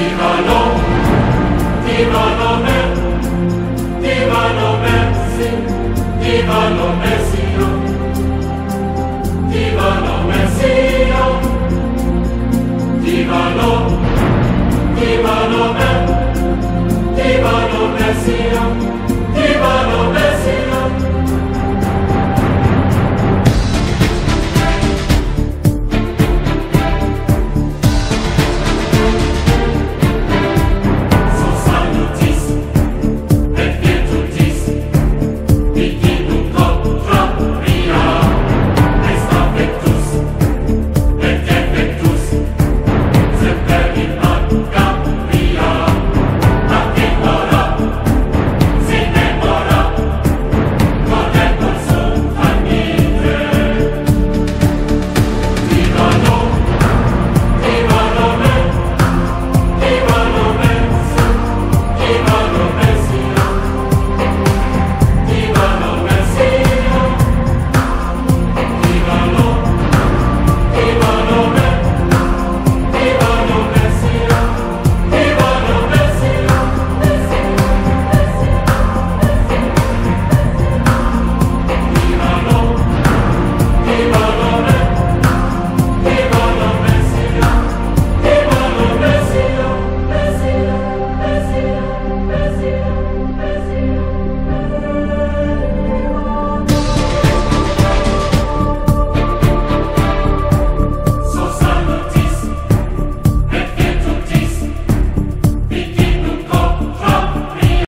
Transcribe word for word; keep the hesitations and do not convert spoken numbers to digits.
Divano, divano, divano, divano, divano,